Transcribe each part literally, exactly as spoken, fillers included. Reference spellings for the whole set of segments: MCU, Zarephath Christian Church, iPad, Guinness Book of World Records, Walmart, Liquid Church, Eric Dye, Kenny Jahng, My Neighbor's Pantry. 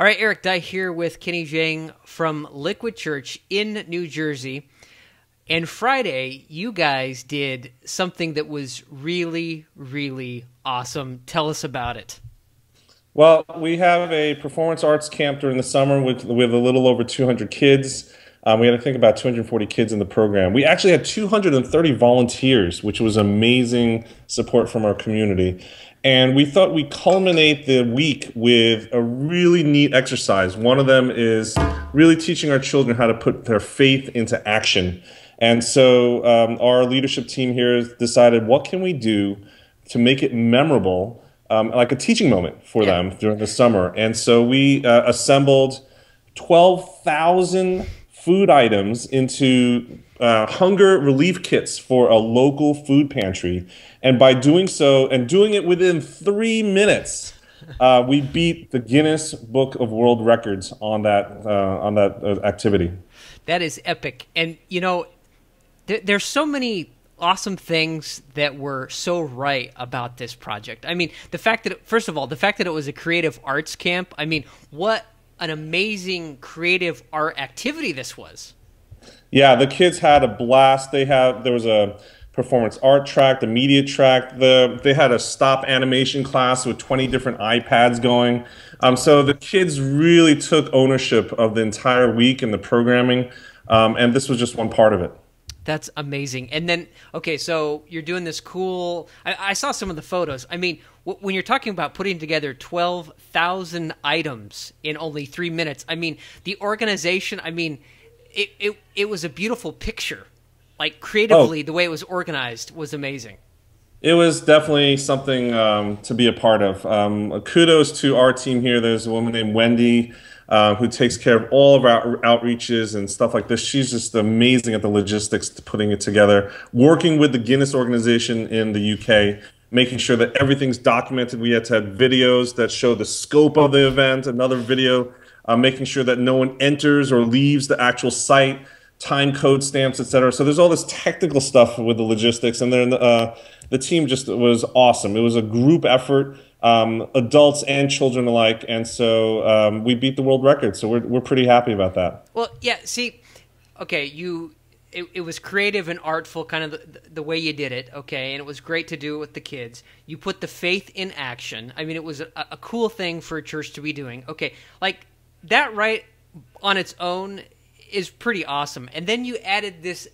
All right, Eric Dye here with Kenny Jahng from Liquid Church in New Jersey. And Friday, you guys did something that was really, really awesome. Tell us about it. Well, we have a performance arts camp during the summer. With, we have a little over two hundred kids. Um, we had, I think, about two hundred forty kids in the program. We actually had two hundred thirty volunteers, which was amazing support from our community. And we thought we'd culminate the week with a really neat exercise. One of them is really teaching our children how to put their faith into action. And so um, our leadership team here decided, what can we do to make it memorable, um, like a teaching moment for them during the summer? And so we uh, assembled twelve thousand food items into uh, hunger relief kits for a local food pantry. And by doing so, and doing it within three minutes, uh, we beat the Guinness Book of World Records on that, uh, on that uh, activity. That is epic. And, you know, th there's so many awesome things that were so right about this project. I mean, the fact that, it, first of all, the fact that it was a creative arts camp, I mean, what an amazing creative art activity this was. Yeah, the kids had a blast. They have, there was a performance art track, the media track, the, they had a stop animation class with twenty different iPads going. Um, so the kids really took ownership of the entire week and the programming. Um, and this was just one part of it. That's amazing. And then, okay, so you're doing this cool, I, I saw some of the photos. I mean, w when you're talking about putting together twelve thousand items in only three minutes, I mean, the organization, I mean, it, it, it was a beautiful picture. Like creatively, oh, the way it was organized was amazing. It was definitely something um, to be a part of. Um, kudos to our team here. There's a woman named Wendy uh, who takes care of all of our outreaches and stuff like this. She's just amazing at the logistics to putting it together, working with the Guinness organization in the U K, making sure that everything's documented. We had to have videos that show the scope of the event, another video, uh, making sure that no one enters or leaves the actual site, time code stamps, et cetera. So there's all this technical stuff with the logistics, and then uh, the team just was awesome. It was a group effort, um, adults and children alike, and so um, we beat the world record. So we're we're pretty happy about that. Well, yeah. See, okay, you it, it was creative and artful, kind of the, the way you did it. Okay, and it was great to do with the kids. You put the faith in action. I mean, it was a, a cool thing for a church to be doing. Okay, like that right on its own is pretty awesome. And then you added this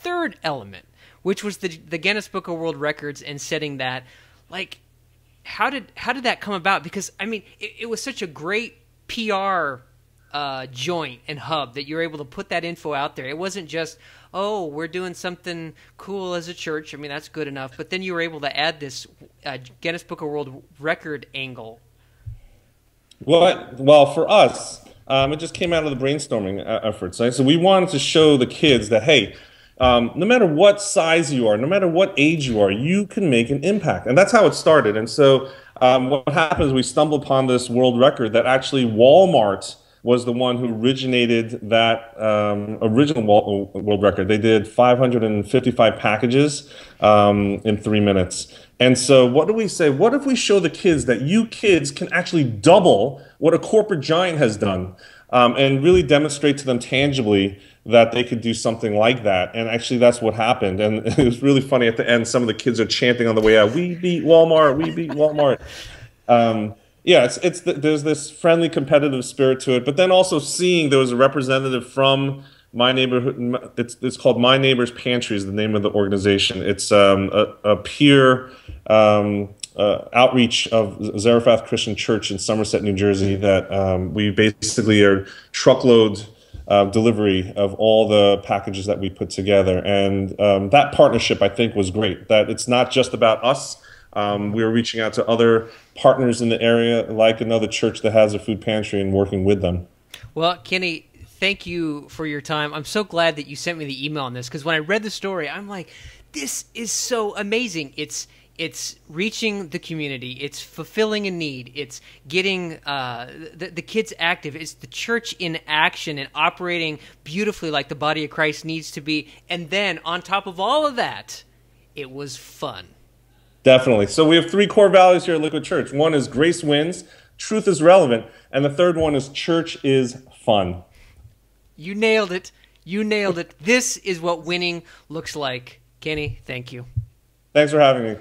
third element, which was the the Guinness Book of World Records and setting that. Like, how did how did that come about? Because I mean, it, it was such a great P R uh, joint and hub that you were able to put that info out there. It wasn't just, oh, we're doing something cool as a church. I mean, that's good enough. But then you were able to add this uh, Guinness Book of World Record angle. Well, well, for us, Um, it just came out of the brainstorming uh, efforts, right? So we wanted to show the kids that, hey, um, no matter what size you are, no matter what age you are, you can make an impact. And that's how it started. And so um, what happened is we stumbled upon this world record that actually Walmart was the one who originated that um, original world record. They did five hundred fifty-five packages um, in three minutes. And so what do we say? What if we show the kids that you kids can actually double what a corporate giant has done, um, and really demonstrate to them tangibly that they could do something like that? And actually, that's what happened. And it was really funny at the end. Some of the kids are chanting on the way out, "We beat Walmart, we beat Walmart." Um, Yeah, it's, it's the, there's this friendly competitive spirit to it, but then also seeing there was a representative from My Neighborhood. It's, it's called My Neighbor's Pantry is the name of the organization. It's um, a, a peer um, uh, outreach of Zarephath Christian Church in Somerset, New Jersey, that um, we basically are truckload uh, delivery of all the packages that we put together. And um, that partnership, I think, was great, that it's not just about us. Um, we were reaching out to other partners in the area, like another church that has a food pantry, and working with them. Well, Kenny, thank you for your time. I'm so glad that you sent me the email on this, because when I read the story, I'm like, this is so amazing. It's it's reaching the community. It's fulfilling a need. It's getting uh, the, the kids active. It's the church in action and operating beautifully like the body of Christ needs to be. And then on top of all of that, it was fun. Definitely. So we have three core values here at Liquid Church. One is grace wins. truth is relevant. And the third one is church is fun. You nailed it. You nailed it. This is what winning looks like. Kenny, thank you. Thanks for having me.